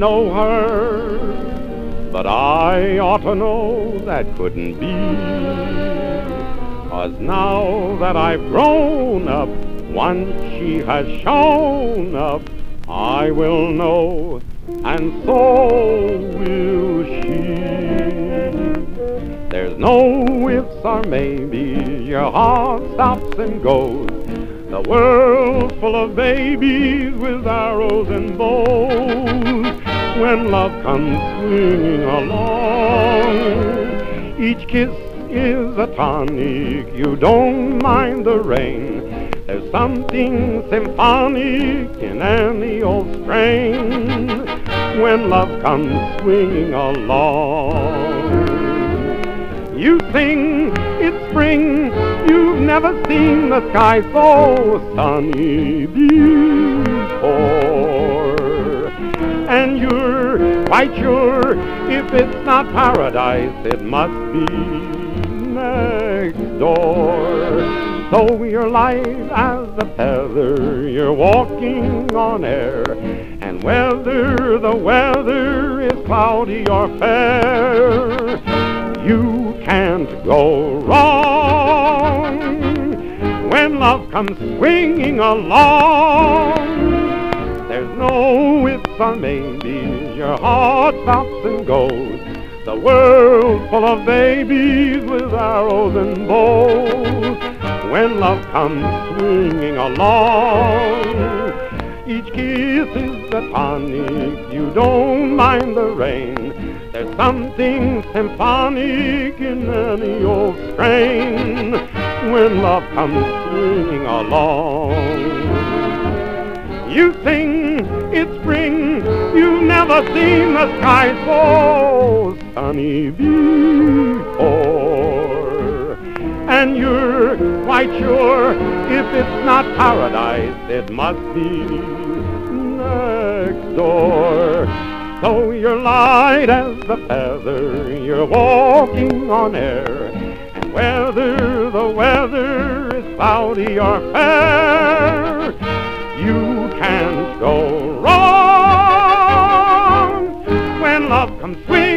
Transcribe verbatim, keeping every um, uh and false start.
Know her, but I ought to know that couldn't be, 'cause now that I've grown up, once she has shown up, I will know, and so will she. There's no ifs or maybes, your heart stops and goes, the world's full of babies with arrows and bows. When love comes swinging along, each kiss is a tonic, you don't mind the rain. There's something symphonic in any old strain when love comes swinging along. You sing, it's spring, you've never seen the sky so sunny before. And you're quite sure if it's not paradise, it must be next door. So you're light as a feather, you're walking on air, and whether the weather is cloudy or fair, you can't go wrong when love comes swinging along. There's no ifs or maybes, your heart stops and goes, the world's full of babies with arrows and bows. When love comes swinging along, each kiss is a tonic, you don't mind the rain. There's something symphonic in any old strain when love comes swinging along. You sing, it's spring, you've never seen the sky so sunny before. And you're quite sure if it's not paradise, it must be next door. So you're light as a feather, you're walking on air, and whether the weather is cloudy or fair, you can't go wrong when love comes swinging.